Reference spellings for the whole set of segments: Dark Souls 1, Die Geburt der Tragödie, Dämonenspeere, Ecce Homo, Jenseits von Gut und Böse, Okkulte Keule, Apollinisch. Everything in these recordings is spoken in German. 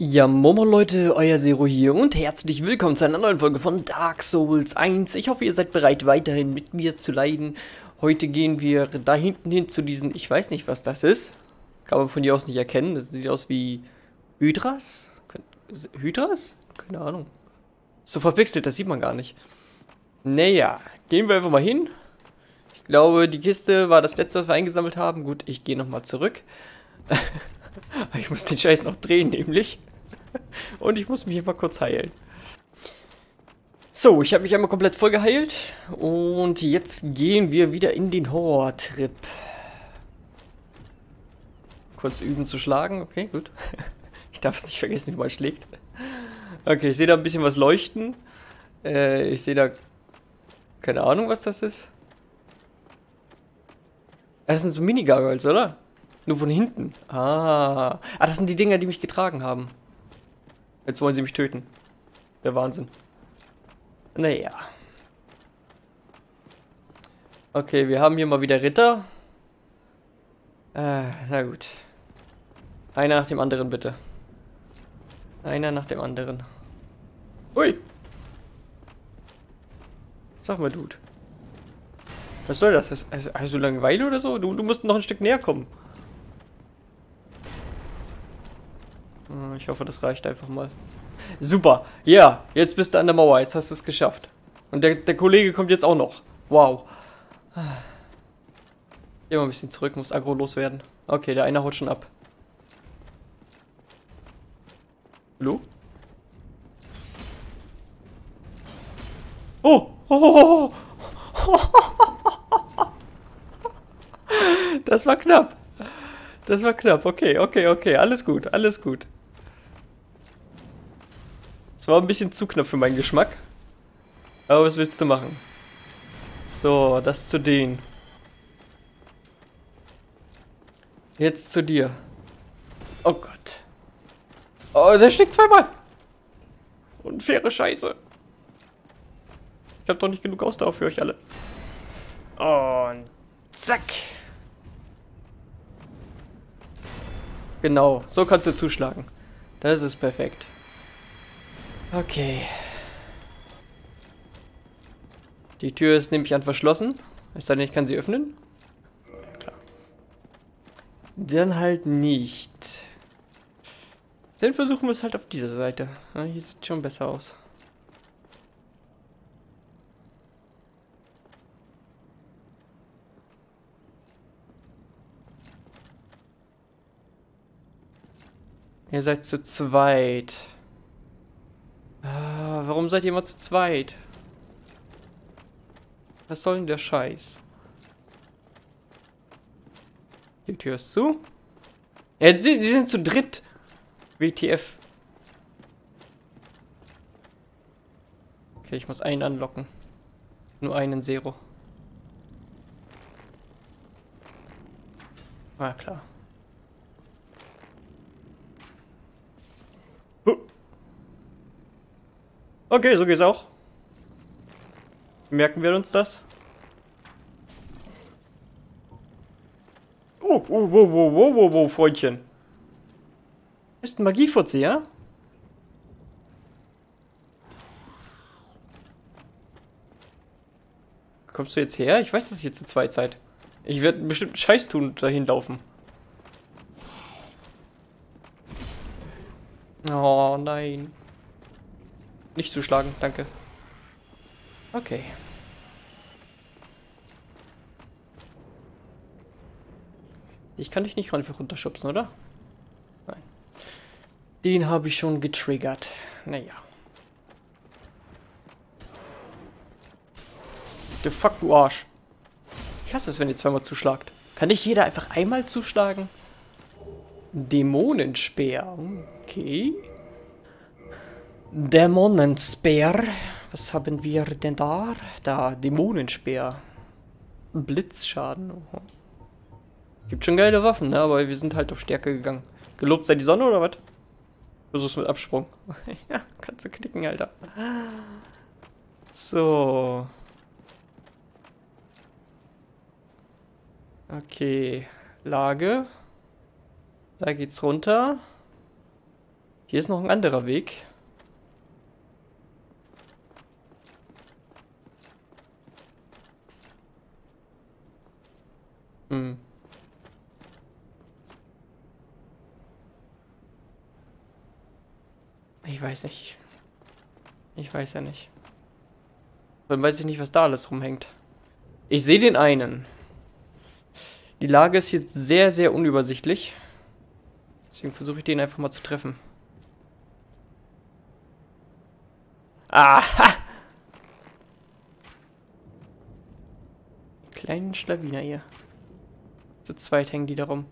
Ja, Momo Leute, euer Zero hier und herzlich willkommen zu einer neuen Folge von Dark Souls 1. Ich hoffe, ihr seid bereit, weiterhin mit mir zu leiden. Heute gehen wir da hinten hin zu diesen, ich weiß nicht, was das ist. Kann man von hier aus nicht erkennen. Das sieht aus wie Hydras? Hydras? Keine Ahnung. So verpixelt, das sieht man gar nicht. Naja, gehen wir einfach mal hin. Ich glaube, die Kiste war das letzte, was wir eingesammelt haben. Gut, ich gehe nochmal zurück. Ich muss den Scheiß noch drehen, nämlich. Und ich muss mich hier mal kurz heilen. So, ich habe mich einmal komplett voll geheilt. Und jetzt gehen wir wieder in den Horror-Trip. Kurz üben zu schlagen. Okay, gut. Ich darf es nicht vergessen, wie man schlägt. Okay, ich sehe da ein bisschen was leuchten. Ich sehe da... keine Ahnung, was das ist. Das sind so Mini-Gargoyles, oder? Nur von hinten. Ah. Ah, das sind die Dinger, die mich getragen haben. Jetzt wollen sie mich töten. Der Wahnsinn. Naja. Okay, wir haben hier mal wieder Ritter. Na gut. Einer nach dem anderen, bitte. Einer nach dem anderen. Ui! Sag mal, Dude. Was soll das? Hast du Langeweile oder so? Du musst noch ein Stück näher kommen. Ich hoffe, das reicht einfach mal. Super. Ja, jetzt bist du an der Mauer. Jetzt hast du es geschafft. Und der Kollege kommt jetzt auch noch. Wow. Geh mal ein bisschen zurück. Muss aggro loswerden. Okay, der eine haut schon ab. Hallo? Oh! Oh! Das war knapp. Das war knapp. Okay. Alles gut, alles gut. Das war ein bisschen zu knapp für meinen Geschmack. Aber was willst du machen? So, das zu denen. Jetzt zu dir. Oh Gott. Oh, der schlägt zweimal. Unfaire Scheiße. Ich hab doch nicht genug Ausdauer für euch alle. Und zack. Genau, so kannst du zuschlagen. Das ist perfekt. Okay. Die Tür ist nämlich an verschlossen. Es sei denn, ich kann sie öffnen. Ja, klar. Dann halt nicht. Dann versuchen wir es halt auf dieser Seite. Ja, hier sieht es schon besser aus. Ihr seid zu zweit. Warum seid ihr immer zu zweit? Was soll denn der Scheiß? Die Tür ist zu. Ja, die sind zu dritt. WTF. Okay, ich muss einen anlocken. Nur einen Zero. Na klar. Okay, so geht's auch. Merken wir uns das? Oh, Freundchen. Ist ein Magiefurze, ja? Kommst du jetzt her? Ich weiß, dass ihr zu zweit seid. Ich werde bestimmt einen Scheiß tun und dahin laufen. Oh, nein. Nicht zuschlagen, danke. Okay. Ich kann dich nicht einfach runterschubsen, oder? Nein. Den habe ich schon getriggert. Naja. The fuck, du Arsch. Ich hasse es, wenn ihr zweimal zuschlagt. Kann nicht jeder einfach einmal zuschlagen? Dämonenspeer. Okay. Dämonenspeer. Was haben wir denn da? Da, Dämonenspeer. Blitzschaden. Oho. Gibt schon geile Waffen, ne? Aber wir sind halt auf Stärke gegangen. Gelobt sei die Sonne, oder was? Versuch's mit Absprung. Ja, kannst du knicken, Alter. So. Okay. Lage. Da geht's runter. Hier ist noch ein anderer Weg. Ich weiß nicht. Ich weiß ja nicht. Dann weiß ich nicht, was da alles rumhängt. Ich sehe den einen. Die Lage ist jetzt sehr, sehr unübersichtlich. Deswegen versuche ich den einfach mal zu treffen. Aha! Die kleinen Schlawiner hier. Zu zweit hängen die da rum.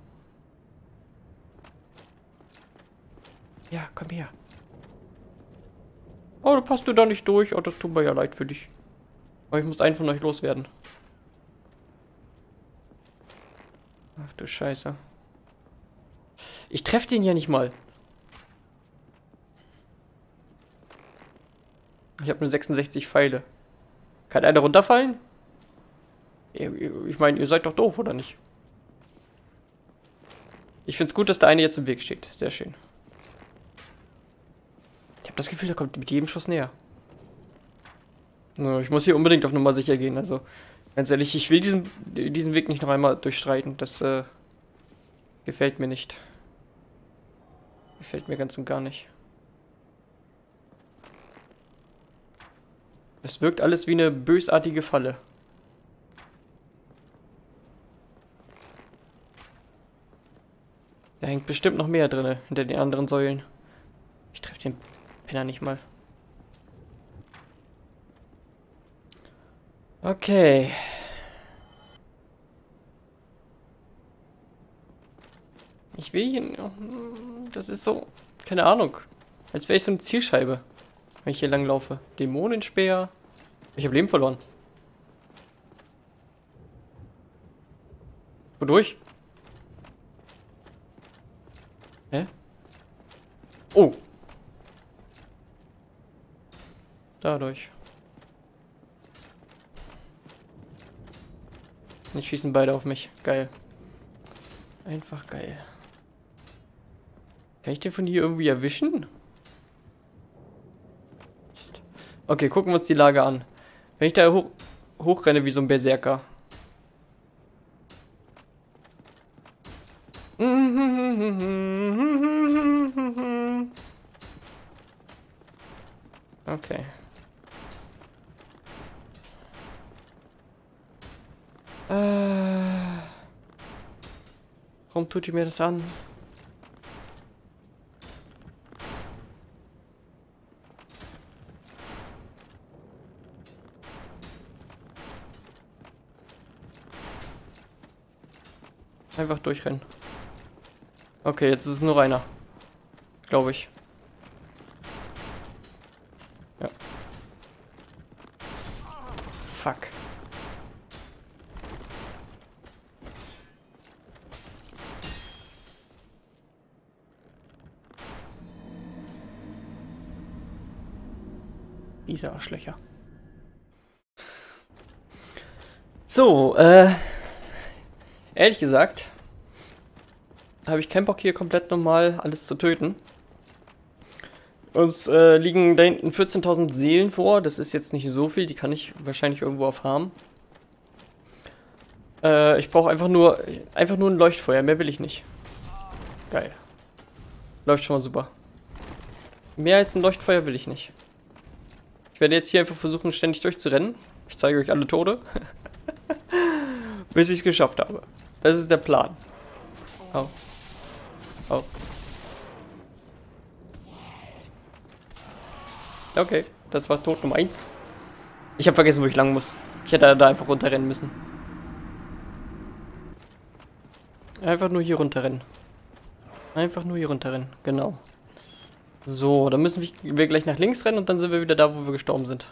Ja, komm her. Oh, da passt du da nicht durch. Oh, das tut mir ja leid für dich. Aber ich muss einen von euch loswerden. Ach du Scheiße. Ich treffe den ja nicht mal. Ich habe nur 66 Pfeile. Kann einer runterfallen? Ich meine, ihr seid doch doof, oder nicht? Ich finde es gut, dass der eine jetzt im Weg steht. Sehr schön. Ich habe das Gefühl, der kommt mit jedem Schuss näher. Ich muss hier unbedingt auf Nummer sicher gehen. Also, ganz ehrlich, ich will diesen Weg nicht noch einmal durchstreiten. Das gefällt mir nicht. Gefällt mir ganz und gar nicht. Es wirkt alles wie eine bösartige Falle. Da hängt bestimmt noch mehr drin, hinter den anderen Säulen. Ich treffe den Penner nicht mal. Okay. Ich will hier... Das ist so... Keine Ahnung. Als wäre ich so eine Zielscheibe, wenn ich hier lang laufe. Dämonenspeer. Ich habe Leben verloren. Wodurch? Hä? Oh. Dadurch. Jetzt schießen beide auf mich. Geil. Einfach geil. Kann ich den von hier irgendwie erwischen? Mist. Okay, gucken wir uns die Lage an. Wenn ich da hochrenne wie so ein Berserker. Okay. Warum tut ihr mir das an? Einfach durchrennen. Okay, jetzt ist es nur einer. Glaube ich. Ja. Fuck. Diese Arschlöcher. So, ehrlich gesagt, habe ich keinen Bock hier komplett normal alles zu töten. Uns liegen da hinten 14.000 Seelen vor. Das ist jetzt nicht so viel. Die kann ich wahrscheinlich irgendwo aufhaben. Ich brauche einfach nur ein Leuchtfeuer. Mehr will ich nicht. Geil. Läuft schon mal super. Mehr als ein Leuchtfeuer will ich nicht. Ich werde jetzt hier einfach versuchen, ständig durchzurennen. Ich zeige euch alle Tode. Bis ich es geschafft habe. Das ist der Plan. Oh. Oh. Okay, das war Tod Nummer 1. Ich habe vergessen, wo ich lang muss. Ich hätte da einfach runterrennen müssen. Einfach nur hier runterrennen. Einfach nur hier runterrennen, genau. So, dann müssen wir gleich nach links rennen und dann sind wir wieder da, wo wir gestorben sind.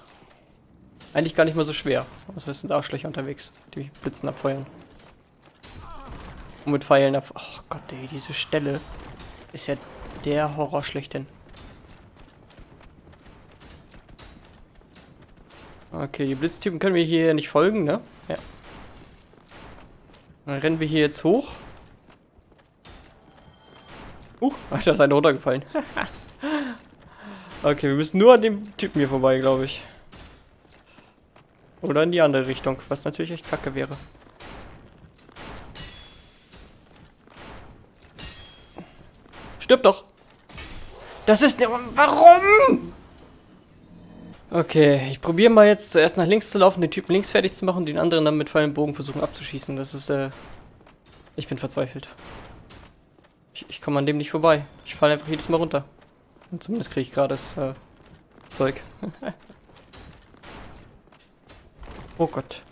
Eigentlich gar nicht mal so schwer. Also es sind Arschlöcher unterwegs, die mich Blitzen abfeuern. Und mit Pfeilen ab... Ach Gott, ey, diese Stelle ist ja der Horror schlechthin. Okay, die Blitztypen können wir hier nicht folgen, ne? Ja. Dann rennen wir hier jetzt hoch. Da ist einer runtergefallen. Okay, wir müssen nur an dem Typen hier vorbei, glaube ich. Oder in die andere Richtung, was natürlich echt kacke wäre. Stirb doch! Das ist... Warum? Okay, ich probiere mal jetzt zuerst nach links zu laufen, den Typen links fertig zu machen und den anderen dann mit feinem Bogen versuchen abzuschießen. Das ist, ich bin verzweifelt. Ich komme an dem nicht vorbei. Ich falle einfach jedes Mal runter. Und zumindest kriege ich gerade das Zeug. Oh Gott.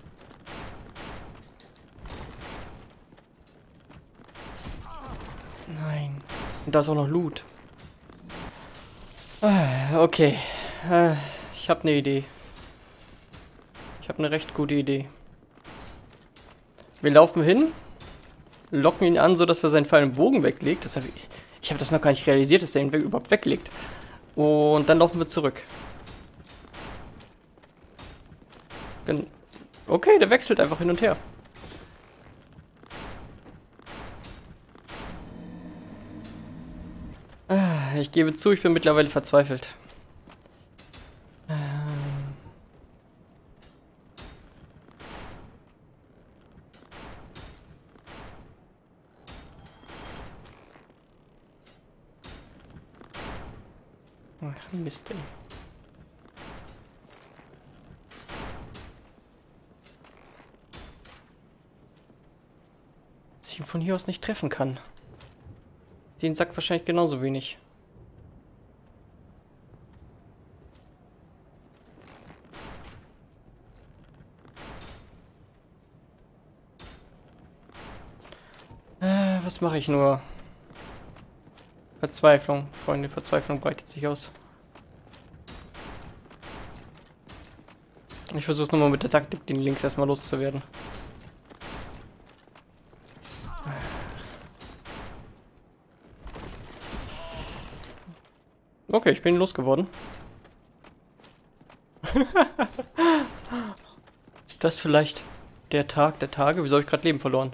Nein. Und da ist auch noch Loot. Okay. Ich habe eine Idee. Ich habe eine recht gute Idee. Wir laufen hin. Locken ihn an, so dass er seinen feinen Bogen weglegt. Das hab ich habe das noch gar nicht realisiert, dass er ihn überhaupt weglegt. Und dann laufen wir zurück. Okay, der wechselt einfach hin und her. Ich gebe zu, ich bin mittlerweile verzweifelt. Ach, Mist, ey. Dass ich ihn von hier aus nicht treffen kann. Den Sack wahrscheinlich genauso wenig. Was mache ich nur? Verzweiflung, Freunde, Verzweiflung breitet sich aus. Ich versuche es nochmal mit der Taktik, den links erstmal loszuwerden. Okay, ich bin losgeworden. Ist das vielleicht der Tag der Tage? Wieso habe ich gerade Leben verloren?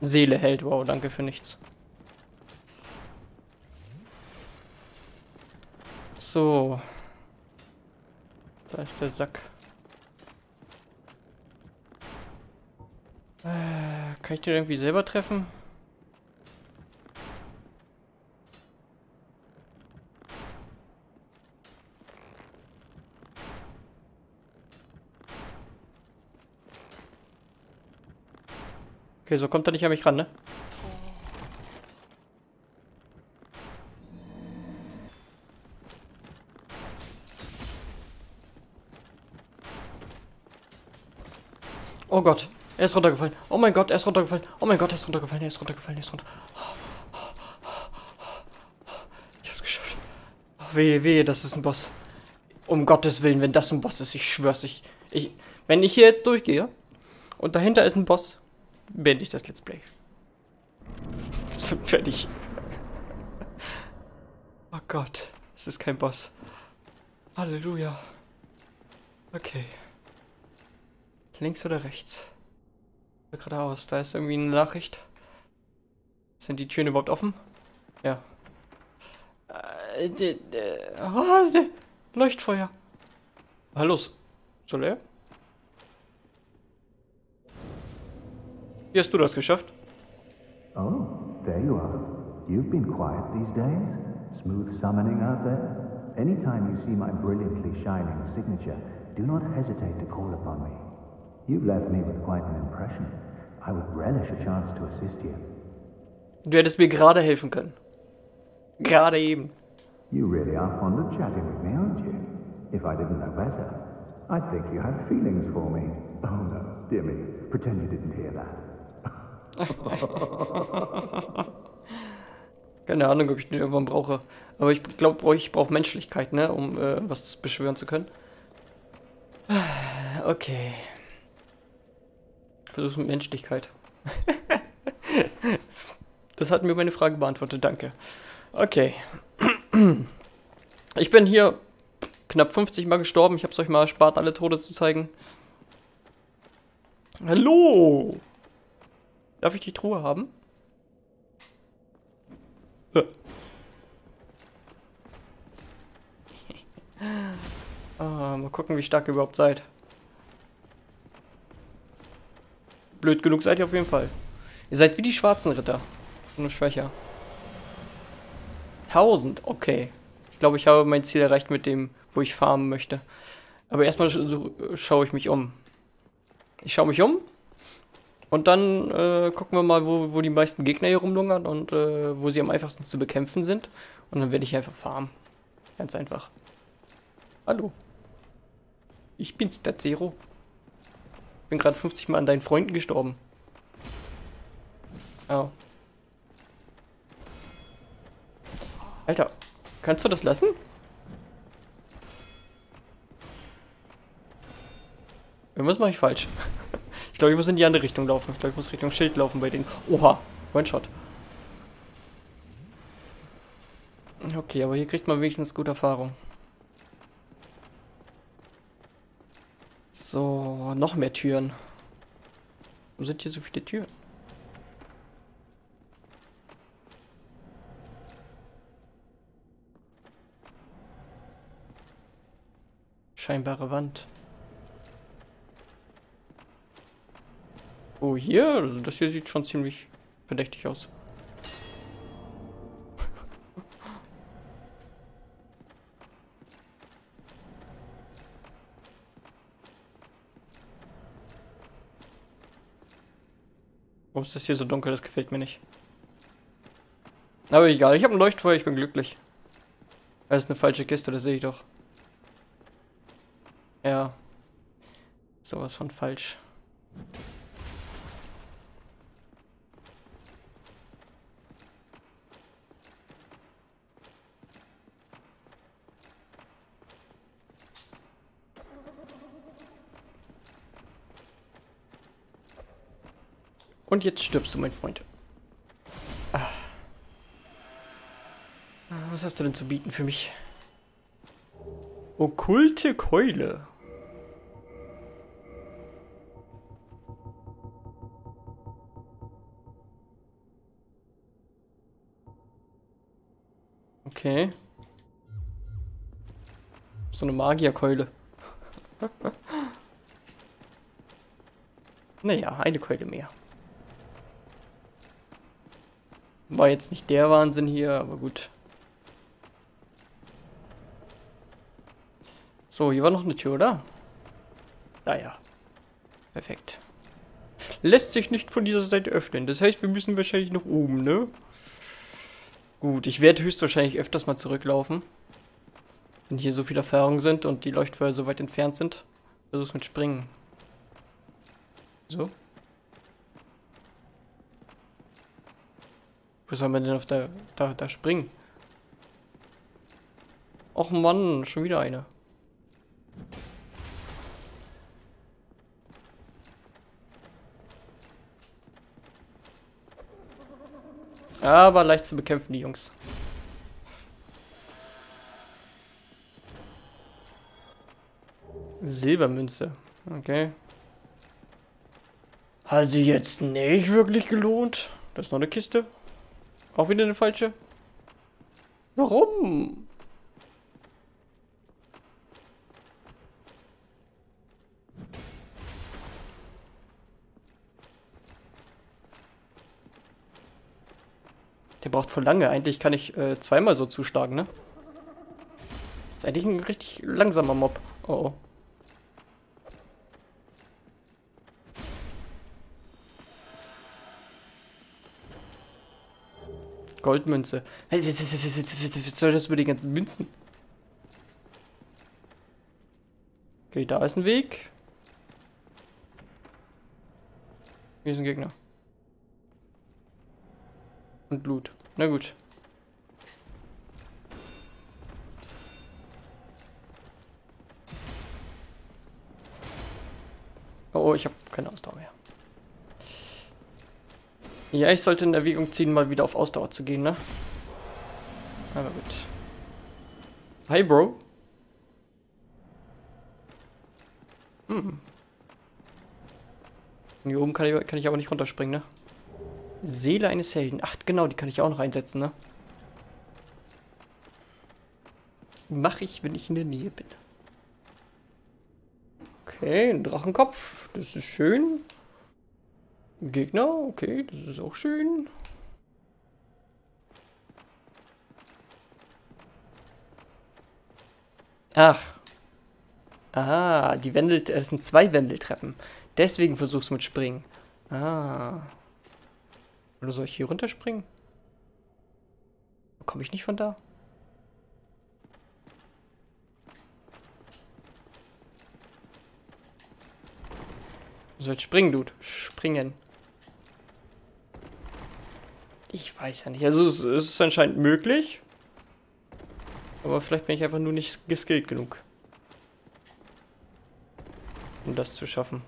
Seele hält, wow, danke für nichts. So. Da ist der Sack. Kann ich den irgendwie selber treffen? Okay, so kommt er nicht an mich ran, ne? Oh Gott, er ist runtergefallen. Oh mein Gott, er ist runtergefallen. Oh mein Gott, er ist runtergefallen. Er ist runtergefallen. Er ist runter. Ich hab's geschafft. Wehe, wehe, das ist ein Boss. Um Gottes Willen, wenn das ein Boss ist, ich schwör's. Wenn ich hier jetzt durchgehe und dahinter ist ein Boss, beende ich das Let's Play. Sind fertig. Oh Gott, es ist kein Boss. Halleluja. Okay. Links oder rechts? Geradeaus, da ist irgendwie eine Nachricht. Sind die Türen überhaupt offen? Ja. Leuchtfeuer. Hallo, soll er? Wie hast du das geschafft? Oh, there you are. You've been quiet these days. Smooth summoning out there. Anytime you see my brilliantly shining signature, do not hesitate to call upon me. You've left me with quite an impression. I would relish a chance to assist you. Du hättest mir gerade helfen können. Gerade eben. You really are fond of chatting with me, aren't you? If I didn't know better, I'd think you had feelings for me. Oh no, dear me. Pretend you didn't hear that. Keine Ahnung, ob ich den irgendwann brauche. Aber ich glaube, ich brauche Menschlichkeit, ne? Um was beschwören zu können. Okay. Versuch's mit Menschlichkeit. Das hat mir meine Frage beantwortet, danke. Okay. Ich bin hier knapp 50 Mal gestorben. Ich hab's euch mal erspart, alle Tode zu zeigen. Hallo! Darf ich die Truhe haben? Mal gucken, wie stark ihr überhaupt seid. Blöd genug seid ihr auf jeden Fall. Ihr seid wie die schwarzen Ritter. Nur schwächer. 1000, okay. Ich glaube, ich habe mein Ziel erreicht mit dem, wo ich farmen möchte. Aber erstmal schaue ich mich um. Ich schaue mich um. Und dann gucken wir mal, wo die meisten Gegner hier rumlungern und wo sie am einfachsten zu bekämpfen sind. Und dann werde ich einfach farmen. Ganz einfach. Hallo. Ich bin's, der Zero. Bin gerade 50 Mal an deinen Freunden gestorben. Oh. Alter, kannst du das lassen? Irgendwas mache ich falsch. Ich glaube, ich muss in die andere Richtung laufen. Ich glaube, ich muss Richtung Schild laufen bei denen. Oha, One-Shot. Okay, aber hier kriegt man wenigstens gute Erfahrung. So, noch mehr Türen. Warum sind hier so viele Türen? Scheinbare Wand. Oh, hier? Also das hier sieht schon ziemlich verdächtig aus. Warum ist das hier so dunkel? Das gefällt mir nicht. Aber egal, ich habe ein Leuchtfeuer, ich bin glücklich. Das ist eine falsche Kiste, das sehe ich doch. Ja. Sowas von falsch. Und jetzt stirbst du, mein Freund. Ah. Was hast du denn zu bieten für mich? Okkulte Keule. Okay. So eine Magierkeule. Naja, eine Keule mehr. War jetzt nicht der Wahnsinn hier, aber gut. So, hier war noch eine Tür, oder? Naja. Perfekt. Lässt sich nicht von dieser Seite öffnen. Das heißt, wir müssen wahrscheinlich nach oben, ne? Gut, ich werde höchstwahrscheinlich öfters mal zurücklaufen. Wenn hier so viele Erfahrungen sind und die Leuchtfeuer so weit entfernt sind. Versuch's mit Springen. So. Wo soll man denn auf der... da springen? Och Mann, schon wieder eine. Aber leicht zu bekämpfen, die Jungs. Silbermünze. Okay. Hat sie jetzt nicht wirklich gelohnt? Das ist noch eine Kiste. Auch wieder eine falsche? Warum? Der braucht voll lange. Eigentlich kann ich zweimal so zuschlagen, ne? Ist eigentlich ein richtig langsamer Mob. Oh oh. Goldmünze. Was soll das über die ganzen Münzen? Okay, da ist ein Weg. Hier ist ein Gegner. Und Blut. Na gut. Oh, ich habe keine Ausdauer mehr. Ja, ich sollte in Erwägung ziehen, mal wieder auf Ausdauer zu gehen, ne? Aber gut. Hi, Bro. Hm. Hier oben kann ich aber nicht runterspringen, ne? Seele eines Helden. Ach, genau, die kann ich auch noch einsetzen, ne? Mach ich, wenn ich in der Nähe bin. Okay, ein Drachenkopf. Das ist schön. Ein Gegner. Okay, das ist auch schön. Ach. Aha, die Wendel... Es sind zwei Wendeltreppen. Deswegen versuch's mit Springen. Ah. Oder soll ich hier runterspringen? Komme ich nicht von da? So, jetzt springen, Dude. Springen. Ich weiß ja nicht. Also es ist anscheinend möglich. Aber vielleicht bin ich einfach nur nicht geskillt genug. Um das zu schaffen.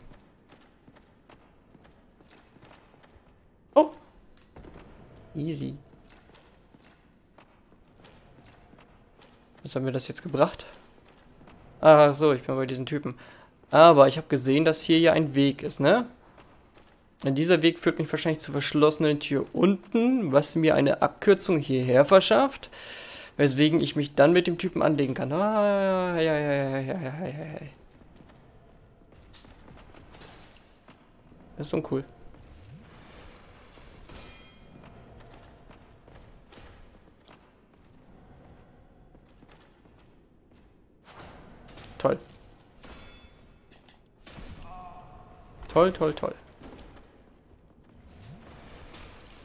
Oh! Easy. Was haben wir das jetzt gebracht? Ach so, ich bin bei diesen Typen. Aber ich habe gesehen, dass hier ja ein Weg ist, ne? Und dieser Weg führt mich wahrscheinlich zur verschlossenen Tür unten, was mir eine Abkürzung hierher verschafft, weswegen ich mich dann mit dem Typen anlegen kann. Ah, ja. Das ist uncool. Toll. Toll, toll, toll.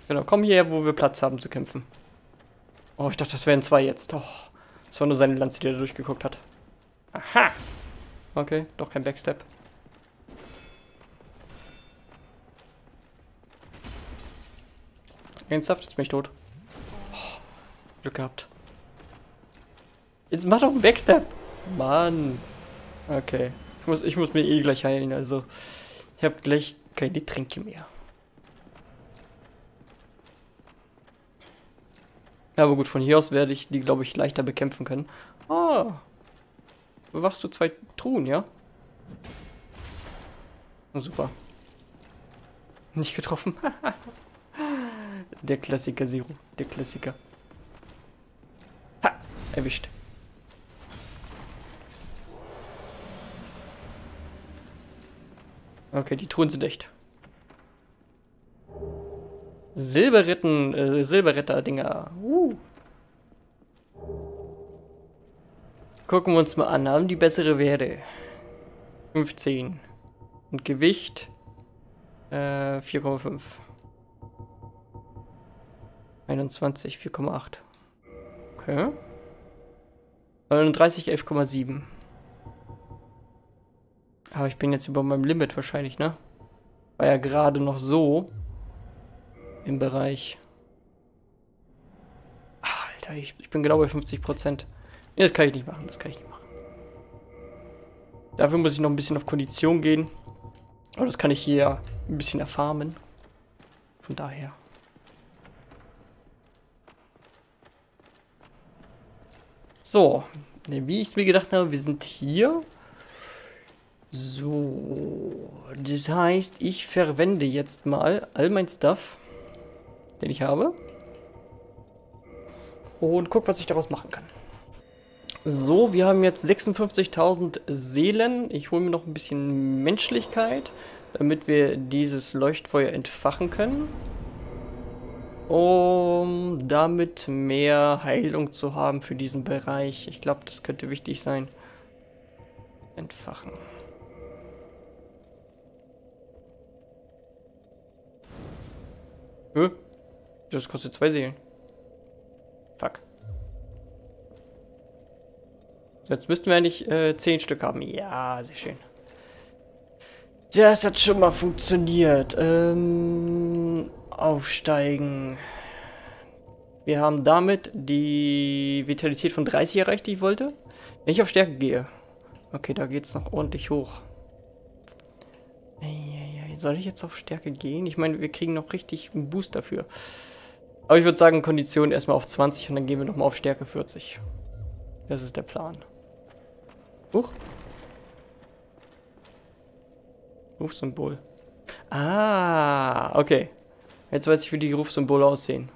Genau, komm hierher, wo wir Platz haben zu kämpfen. Oh, ich dachte, das wären zwei jetzt. Oh, das war nur seine Lanze, die er durchgeguckt hat. Aha! Okay, doch kein Backstep. Ernsthaft, jetzt bin ich tot. Oh, Glück gehabt. Jetzt mach doch einen Backstep! Mann. Okay. Ich muss mir eh gleich heilen, also... Ich hab gleich keine Tränke mehr. Aber gut, von hier aus werde ich die, glaube ich, leichter bekämpfen können. Ah! Bewachst du zwei Truhen, ja? Super. Nicht getroffen. Der Klassiker, Zero. Der Klassiker. Ha! Erwischt. Okay, die Truhen sind echt. Silberretter-Dinger. Gucken wir uns mal an. Haben die bessere Werte. 15. Und Gewicht 4,5. 21, 4,8. Okay. 39, 11,7. Aber ich bin jetzt über meinem Limit wahrscheinlich, ne? War ja gerade noch so im Bereich. Ach, Alter, ich bin genau bei 50%. Ne, das kann ich nicht machen, das kann ich nicht machen. Dafür muss ich noch ein bisschen auf Kondition gehen. Aber das kann ich hier ein bisschen erfarmen. Von daher. So, wie ich es mir gedacht habe, wir sind hier. So, das heißt, ich verwende jetzt mal all mein Stuff, den ich habe. Und guck, was ich daraus machen kann. So, wir haben jetzt 56.000 Seelen. Ich hole mir noch ein bisschen Menschlichkeit, damit wir dieses Leuchtfeuer entfachen können. Um damit mehr Heilung zu haben für diesen Bereich. Ich glaube, das könnte wichtig sein. Entfachen. Das kostet 2 Seelen. Fuck. Jetzt müssten wir eigentlich 10 Stück haben. Ja, sehr schön. Das hat schon mal funktioniert. Aufsteigen. Wir haben damit die Vitalität von 30 erreicht, die ich wollte. Wenn ich auf Stärke gehe. Okay, da geht es noch ordentlich hoch. Soll ich jetzt auf Stärke gehen? Ich meine, wir kriegen noch richtig einen Boost dafür. Aber ich würde sagen, Kondition erstmal auf 20 und dann gehen wir nochmal auf Stärke 40. Das ist der Plan. Huch. Rufsymbol. Ah, okay. Jetzt weiß ich, wie die Rufsymbole aussehen.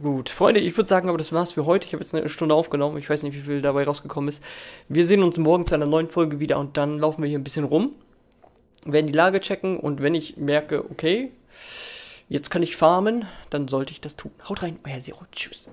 Gut, Freunde, ich würde sagen, aber das war's für heute. Ich habe jetzt eine Stunde aufgenommen. Ich weiß nicht, wie viel dabei rausgekommen ist. Wir sehen uns morgen zu einer neuen Folge wieder und dann laufen wir hier ein bisschen rum. Werden die Lage checken und wenn ich merke, okay, jetzt kann ich farmen, dann sollte ich das tun. Haut rein, euer Zero. Tschüss.